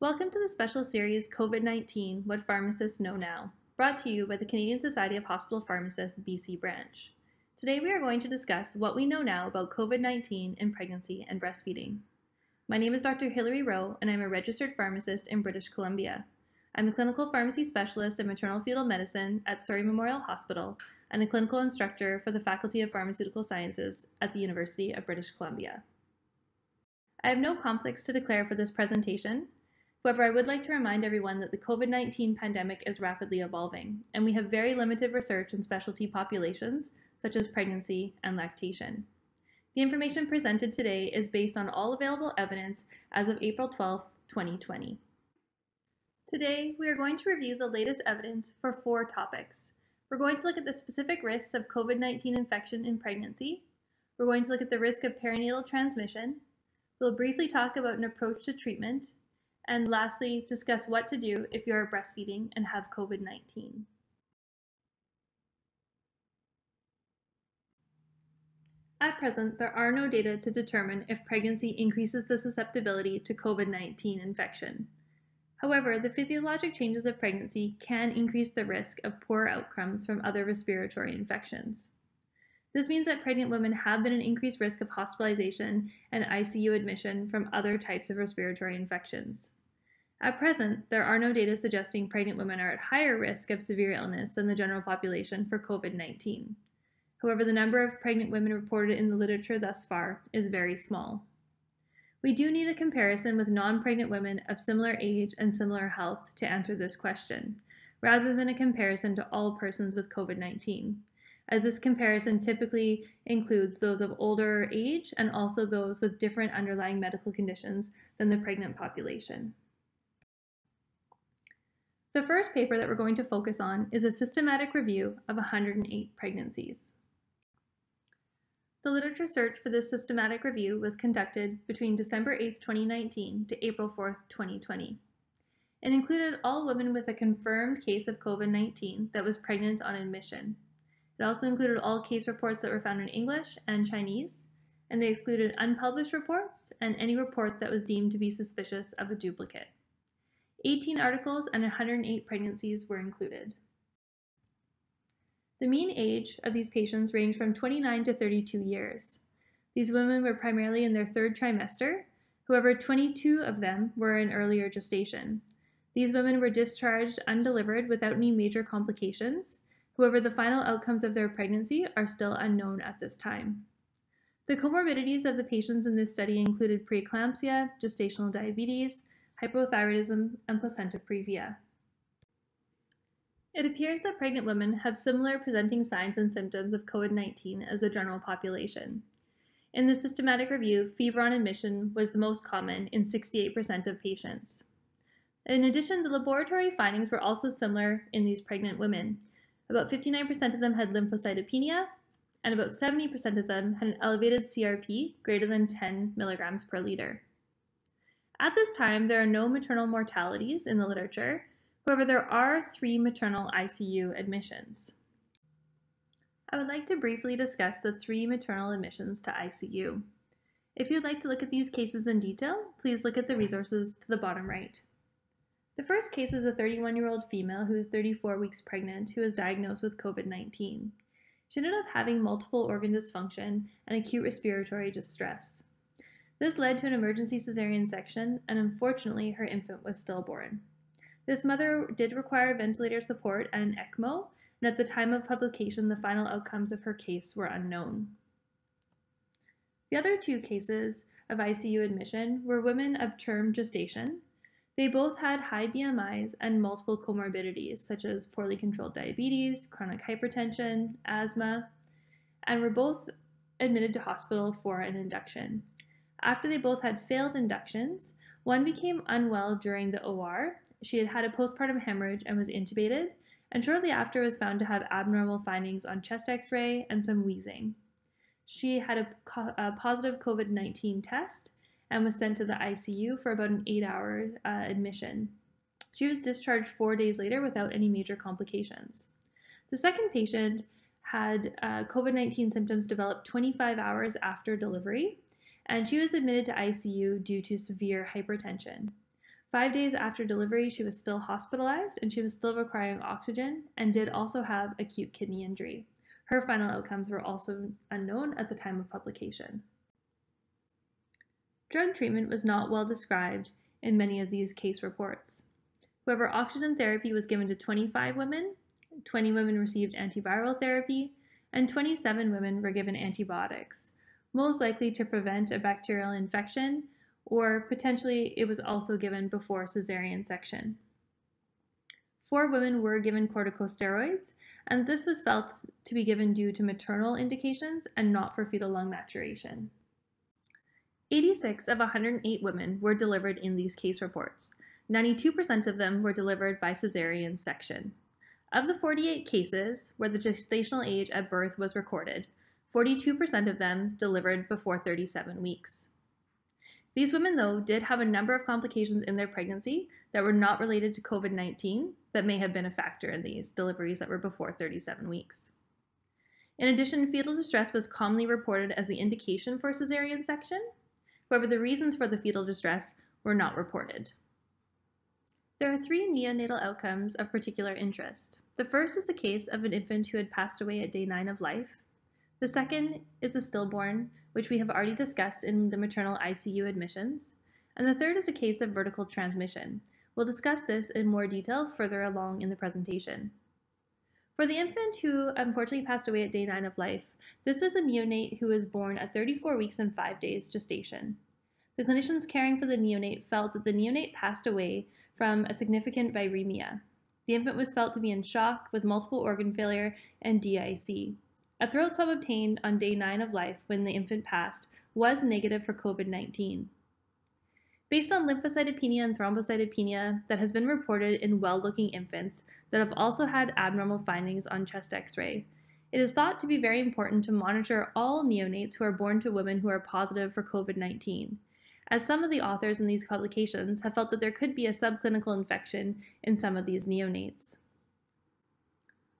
Welcome to the special series COVID-19 What Pharmacists Know Now, brought to you by the Canadian Society of Hospital Pharmacists BC Branch. Today we are going to discuss what we know now about COVID-19 in pregnancy and breastfeeding. My name is Dr. Hilary Rowe and I'm a registered pharmacist in British Columbia. I'm a clinical pharmacy specialist in maternal-fetal medicine at Surrey Memorial Hospital and a clinical instructor for the Faculty of Pharmaceutical Sciences at the University of British Columbia. I have no conflicts to declare for this presentation. However, I would like to remind everyone that the COVID-19 pandemic is rapidly evolving, and we have very limited research in specialty populations, such as pregnancy and lactation. The information presented today is based on all available evidence as of April 12, 2020. Today, we are going to review the latest evidence for four topics. We're going to look at the specific risks of COVID-19 infection in pregnancy. We're going to look at the risk of perinatal transmission. We'll briefly talk about an approach to treatment. And lastly, discuss what to do if you are breastfeeding and have COVID-19. At present, there are no data to determine if pregnancy increases the susceptibility to COVID-19 infection. However, the physiologic changes of pregnancy can increase the risk of poor outcomes from other respiratory infections. This means that pregnant women have been at an increased risk of hospitalization and ICU admission from other types of respiratory infections. At present, there are no data suggesting pregnant women are at higher risk of severe illness than the general population for COVID-19. However, the number of pregnant women reported in the literature thus far is very small. We do need a comparison with non-pregnant women of similar age and similar health to answer this question, rather than a comparison to all persons with COVID-19, as this comparison typically includes those of older age and also those with different underlying medical conditions than the pregnant population. The first paper that we're going to focus on is a systematic review of 108 pregnancies. The literature search for this systematic review was conducted between December 8, 2019 to April 4, 2020. It included all women with a confirmed case of COVID-19 that was pregnant on admission. It also included all case reports that were found in English and Chinese, and they excluded unpublished reports and any report that was deemed to be suspicious of a duplicate. 18 articles and 108 pregnancies were included. The mean age of these patients ranged from 29 to 32 years. These women were primarily in their third trimester, however, 22 of them were in earlier gestation. These women were discharged undelivered without any major complications. However, the final outcomes of their pregnancy are still unknown at this time. The comorbidities of the patients in this study included preeclampsia, gestational diabetes, hypothyroidism, and placenta previa. It appears that pregnant women have similar presenting signs and symptoms of COVID-19 as the general population. In the systematic review, fever on admission was the most common in 68% of patients. In addition, the laboratory findings were also similar in these pregnant women. About 59% of them had lymphocytopenia, and about 70% of them had an elevated CRP greater than 10 milligrams per liter. At this time, there are no maternal mortalities in the literature. However, there are 3 maternal ICU admissions. I would like to briefly discuss the 3 maternal admissions to ICU. If you'd like to look at these cases in detail, please look at the resources to the bottom right. The first case is a 31-year-old female who is 34 weeks pregnant who was diagnosed with COVID-19. She ended up having multiple organ dysfunction and acute respiratory distress. This led to an emergency cesarean section, and unfortunately, her infant was stillborn. This mother did require ventilator support and an ECMO, and at the time of publication, the final outcomes of her case were unknown. The other 2 cases of ICU admission were women of term gestation. They both had high BMIs and multiple comorbidities, such as poorly controlled diabetes, chronic hypertension, asthma, and were both admitted to hospital for an induction. After they both had failed inductions, one became unwell during the OR. She had had a postpartum hemorrhage and was intubated, and shortly after was found to have abnormal findings on chest X-ray and some wheezing. She had a positive COVID-19 test and was sent to the ICU for about an 8-hour admission. She was discharged 4 days later without any major complications. The second patient had COVID-19 symptoms developed 25 hours after delivery, and she was admitted to ICU due to severe hypertension. 5 days after delivery, she was still hospitalized and she was still requiring oxygen and did also have acute kidney injury. Her final outcomes were also unknown at the time of publication. Drug treatment was not well described in many of these case reports. However, oxygen therapy was given to 25 women, 20 women received antiviral therapy, and 27 women were given antibiotics, most likely to prevent a bacterial infection, or potentially it was also given before cesarean section. 4 women were given corticosteroids, and this was felt to be given due to maternal indications and not for fetal lung maturation. 86 of 108 women were delivered in these case reports. 92% of them were delivered by cesarean section. Of the 48 cases where the gestational age at birth was recorded, 42% of them delivered before 37 weeks. These women, though, did have a number of complications in their pregnancy that were not related to COVID-19 that may have been a factor in these deliveries that were before 37 weeks. In addition, fetal distress was commonly reported as the indication for cesarean section. However, the reasons for the fetal distress were not reported. There are 3 neonatal outcomes of particular interest. The first is the case of an infant who had passed away at day 9 of life. The second is a stillborn, which we have already discussed in the maternal ICU admissions. And the third is a case of vertical transmission. We'll discuss this in more detail further along in the presentation. For the infant who unfortunately passed away at day 9 of life, this was a neonate who was born at 34 weeks and 5 days gestation. The clinicians caring for the neonate felt that the neonate passed away from a significant viremia. The infant was felt to be in shock with multiple organ failure and DIC. A throat swab obtained on day 9 of life when the infant passed was negative for COVID-19. Based on lymphocytopenia and thrombocytopenia that has been reported in well-looking infants that have also had abnormal findings on chest x-ray, it is thought to be very important to monitor all neonates who are born to women who are positive for COVID-19, as some of the authors in these publications have felt that there could be a subclinical infection in some of these neonates.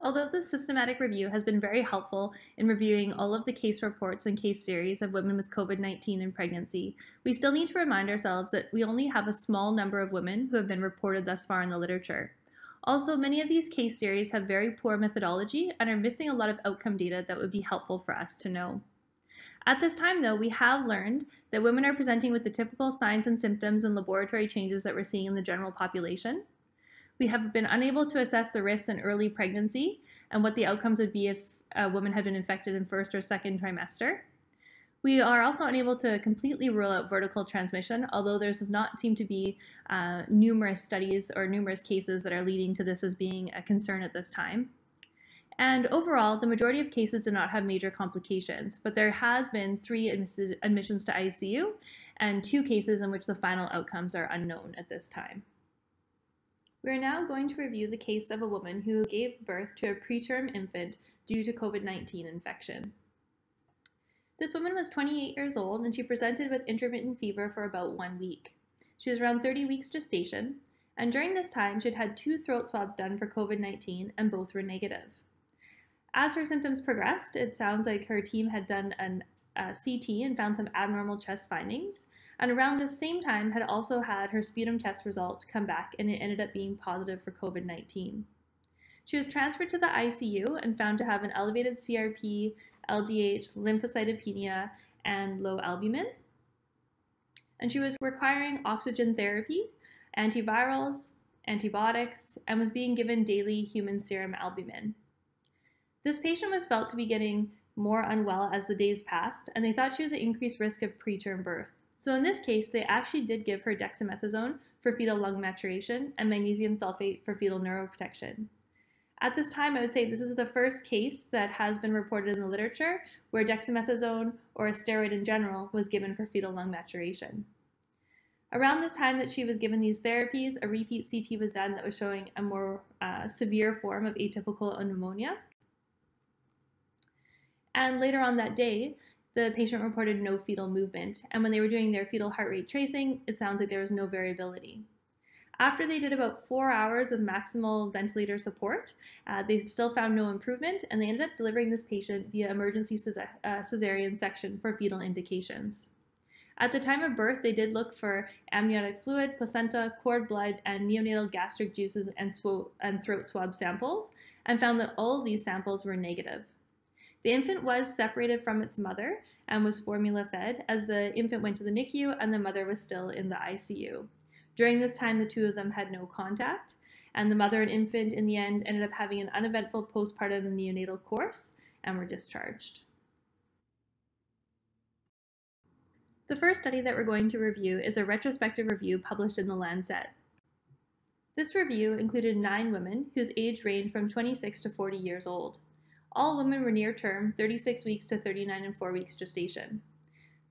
Although this systematic review has been very helpful in reviewing all of the case reports and case series of women with COVID-19 in pregnancy, we still need to remind ourselves that we only have a small number of women who have been reported thus far in the literature. Also, many of these case series have very poor methodology and are missing a lot of outcome data that would be helpful for us to know. At this time, though, we have learned that women are presenting with the typical signs and symptoms and laboratory changes that we're seeing in the general population. We have been unable to assess the risks in early pregnancy and what the outcomes would be if a woman had been infected in first or second trimester. We are also unable to completely rule out vertical transmission, although there does not seem to be numerous studies or numerous cases that are leading to this as being a concern at this time. And overall, the majority of cases did not have major complications, but there has been 3 admissions to ICU and 2 cases in which the final outcomes are unknown at this time. We are now going to review the case of a woman who gave birth to a preterm infant due to COVID-19 infection. This woman was 28 years old and she presented with intermittent fever for about 1 week. She was around 30 weeks gestation, and during this time she had had 2 throat swabs done for COVID-19 and both were negative. As her symptoms progressed, it sounds like her team had done a CT and found some abnormal chest findings, and around the same time had also had her sputum test result come back and it ended up being positive for COVID-19. She was transferred to the ICU and found to have an elevated CRP, LDH, lymphocytopenia, and low albumin. And she was requiring oxygen therapy, antivirals, antibiotics, and was being given daily human serum albumin. This patient was felt to be getting more unwell as the days passed, and they thought she was at increased risk of preterm birth. So in this case, they actually did give her dexamethasone for fetal lung maturation and magnesium sulfate for fetal neuroprotection. At this time, I would say this is the first case that has been reported in the literature where dexamethasone, or a steroid in general, was given for fetal lung maturation. Around this time that she was given these therapies, a repeat CT was done that was showing a more severe form of atypical pneumonia. And later on that day, the patient reported no fetal movement, and when they were doing their fetal heart rate tracing, it sounds like there was no variability. After they did about 4 hours of maximal ventilator support, they still found no improvement, and they ended up delivering this patient via emergency cesarean section for fetal indications. At the time of birth, they did look for amniotic fluid, placenta, cord blood, and neonatal gastric juices and throat swab samples, and found that all of these samples were negative. The infant was separated from its mother and was formula fed, as the infant went to the NICU and the mother was still in the ICU. During this time, the two of them had no contact, and the mother and infant in the end ended up having an uneventful postpartum neonatal course and were discharged. The first study that we're going to review is a retrospective review published in the Lancet. This review included 9 women whose age ranged from 26 to 40 years old. All women were near term, 36 weeks to 39 and 4 weeks gestation.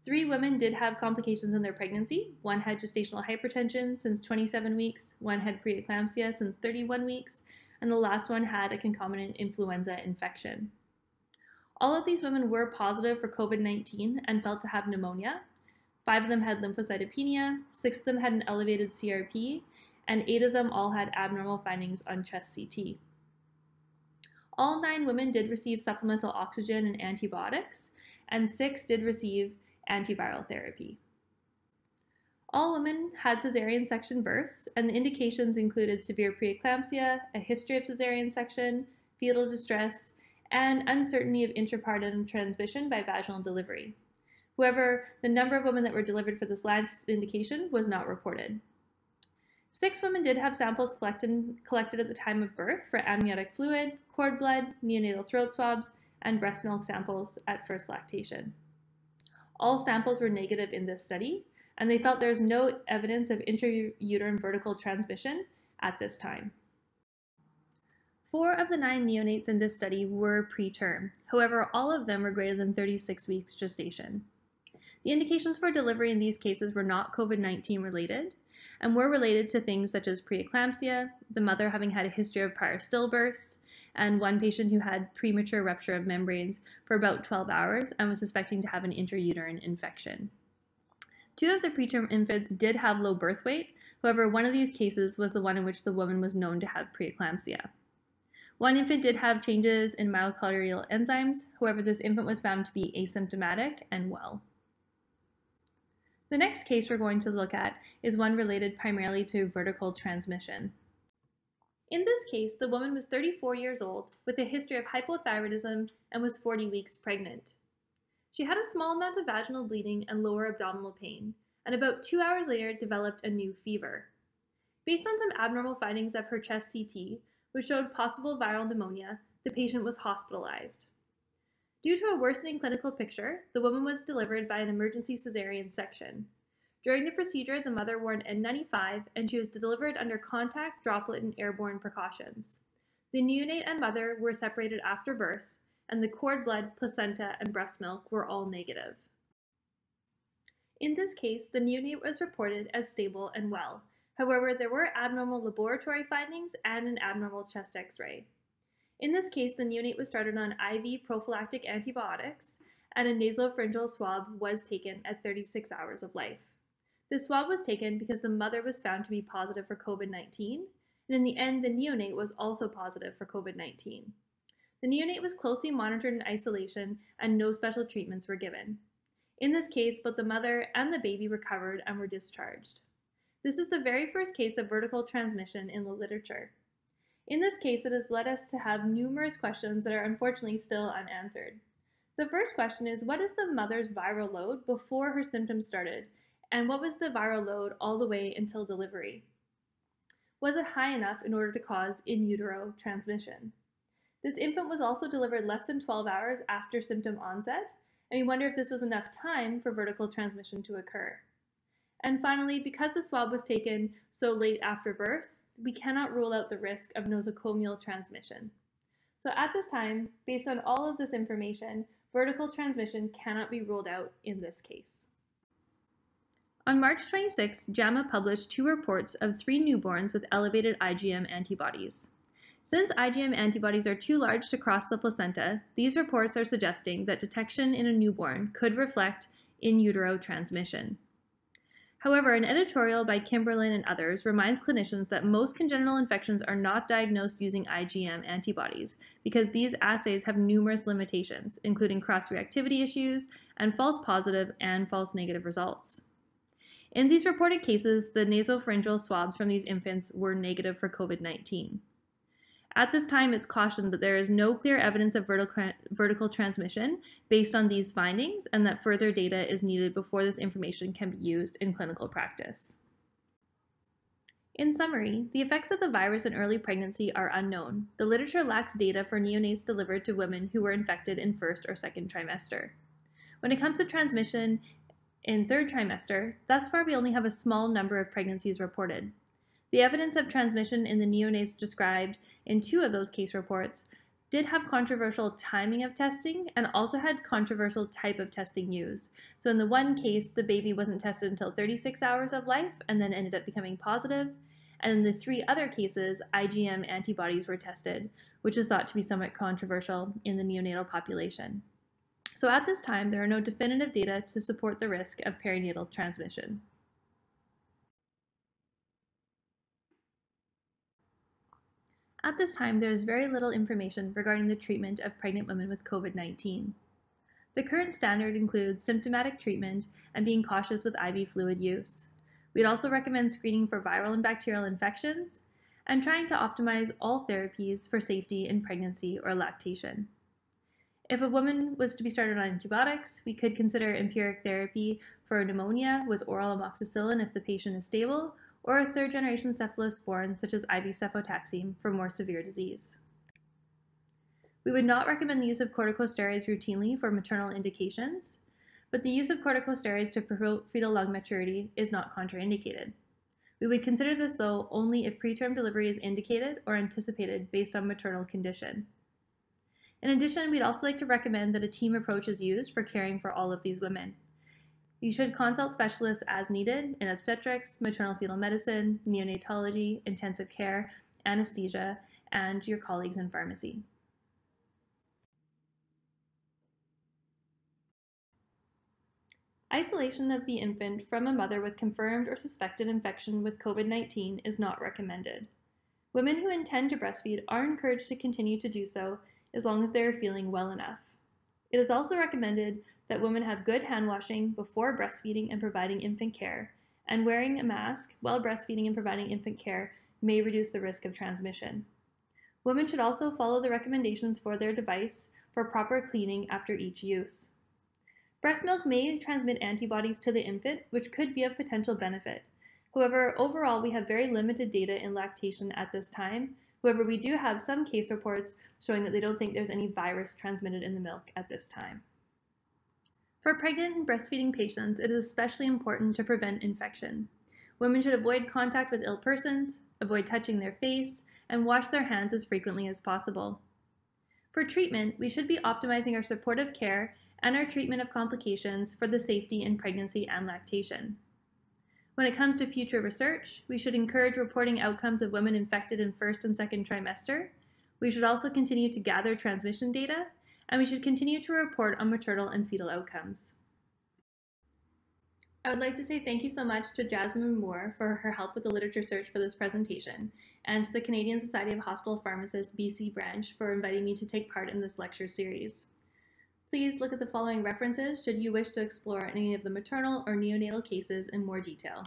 3 women did have complications in their pregnancy. One had gestational hypertension since 27 weeks, one had preeclampsia since 31 weeks, and the last one had a concomitant influenza infection. All of these women were positive for COVID-19 and felt to have pneumonia. 5 of them had lymphocytopenia, 6 of them had an elevated CRP, and 8 of them all had abnormal findings on chest CT. All 9 women did receive supplemental oxygen and antibiotics, and 6 did receive antiviral therapy. All women had cesarean section births, and the indications included severe preeclampsia, a history of cesarean section, fetal distress, and uncertainty of intrapartum transmission by vaginal delivery. However, the number of women that were delivered for this last indication was not reported. 6 women did have samples collected at the time of birth for amniotic fluid, cord blood, neonatal throat swabs, and breast milk samples at first lactation. All samples were negative in this study, and they felt there was no evidence of intrauterine vertical transmission at this time. 4 of the 9 neonates in this study were preterm. However, all of them were greater than 36 weeks gestation. The indications for delivery in these cases were not COVID-19 related and were related to things such as preeclampsia, the mother having had a history of prior stillbirths, and one patient who had premature rupture of membranes for about 12 hours and was suspecting to have an intrauterine infection. 2 of the preterm infants did have low birth weight. However, one of these cases was the one in which the woman was known to have preeclampsia. 1 infant did have changes in myocardial enzymes. However, this infant was found to be asymptomatic and well. The next case we're going to look at is one related primarily to vertical transmission. In this case, the woman was 34 years old with a history of hypothyroidism and was 40 weeks pregnant. She had a small amount of vaginal bleeding and lower abdominal pain, and about 2 hours later developed a new fever. Based on some abnormal findings of her chest CT, which showed possible viral pneumonia, the patient was hospitalized. Due to a worsening clinical picture, the woman was delivered by an emergency cesarean section. During the procedure, the mother wore an N95 and she was delivered under contact, droplet, and airborne precautions. The neonate and mother were separated after birth, and the cord blood, placenta, and breast milk were all negative. In this case, the neonate was reported as stable and well. However, there were abnormal laboratory findings and an abnormal chest X-ray. In this case, the neonate was started on IV prophylactic antibiotics, and a nasopharyngeal swab was taken at 36 hours of life. This swab was taken because the mother was found to be positive for COVID-19, and in the end, the neonate was also positive for COVID-19. The neonate was closely monitored in isolation, and no special treatments were given. In this case, both the mother and the baby recovered and were discharged. This is the very first case of vertical transmission in the literature. In this case, it has led us to have numerous questions that are unfortunately still unanswered. The first question is, what is the mother's viral load before her symptoms started, and what was the viral load all the way until delivery? Was it high enough in order to cause in utero transmission? This infant was also delivered less than 12 hours after symptom onset, and we wonder if this was enough time for vertical transmission to occur. And finally, because the swab was taken so late after birth, we cannot rule out the risk of nosocomial transmission. So at this time, based on all of this information, vertical transmission cannot be ruled out in this case. On March 26, JAMA published 2 reports of 3 newborns with elevated IgM antibodies. Since IgM antibodies are too large to cross the placenta, these reports are suggesting that detection in a newborn could reflect in utero transmission. However, an editorial by Kimberlin and others reminds clinicians that most congenital infections are not diagnosed using IgM antibodies because these assays have numerous limitations, including cross-reactivity issues and false positive and false negative results. In these reported cases, the nasopharyngeal swabs from these infants were negative for COVID-19. At this time, it's cautioned that there is no clear evidence of vertical transmission based on these findings and that further data is needed before this information can be used in clinical practice. In summary, the effects of the virus in early pregnancy are unknown. The literature lacks data for neonates delivered to women who were infected in first or second trimester. When it comes to transmission in third trimester, thus far we only have a small number of pregnancies reported. The evidence of transmission in the neonates described in two of those case reports did have controversial timing of testing and also had controversial type of testing used. So in the one case, the baby wasn't tested until 36 hours of life and then ended up becoming positive. And in the three other cases, IgM antibodies were tested, which is thought to be somewhat controversial in the neonatal population. So at this time, there are no definitive data to support the risk of perinatal transmission. At this time, there is very little information regarding the treatment of pregnant women with COVID-19. The current standard includes symptomatic treatment and being cautious with IV fluid use. We'd also recommend screening for viral and bacterial infections and trying to optimize all therapies for safety in pregnancy or lactation. If a woman was to be started on antibiotics, we could consider empiric therapy for pneumonia with oral amoxicillin if the patient is stable, or a third-generation cephalosporin such as IV cefotaxime for more severe disease. We would not recommend the use of corticosteroids routinely for maternal indications, but the use of corticosteroids to promote fetal lung maturity is not contraindicated. We would consider this, though, only if preterm delivery is indicated or anticipated based on maternal condition. In addition, we'd also like to recommend that a team approach is used for caring for all of these women. You should consult specialists as needed in obstetrics, maternal-fetal medicine, neonatology, intensive care, anesthesia, and your colleagues in pharmacy. Isolation of the infant from a mother with confirmed or suspected infection with COVID-19 is not recommended. Women who intend to breastfeed are encouraged to continue to do so as long as they are feeling well enough. It is also recommended that women have good hand washing before breastfeeding and providing infant care, and wearing a mask while breastfeeding and providing infant care may reduce the risk of transmission. Women should also follow the recommendations for their device for proper cleaning after each use. Breast milk may transmit antibodies to the infant, which could be of potential benefit. However, overall, we have very limited data in lactation at this time. However, we do have some case reports showing that they don't think there's any virus transmitted in the milk at this time. For pregnant and breastfeeding patients, it is especially important to prevent infection. Women should avoid contact with ill persons, avoid touching their face, and wash their hands as frequently as possible. For treatment, we should be optimizing our supportive care and our treatment of complications for the safety in pregnancy and lactation. When it comes to future research, we should encourage reporting outcomes of women infected in first and second trimester. We should also continue to gather transmission data, and we should continue to report on maternal and fetal outcomes. I would like to say thank you so much to Jasmine Moore for her help with the literature search for this presentation, and to the Canadian Society of Hospital Pharmacists BC Branch for inviting me to take part in this lecture series. Please look at the following references should you wish to explore any of the maternal or neonatal cases in more detail.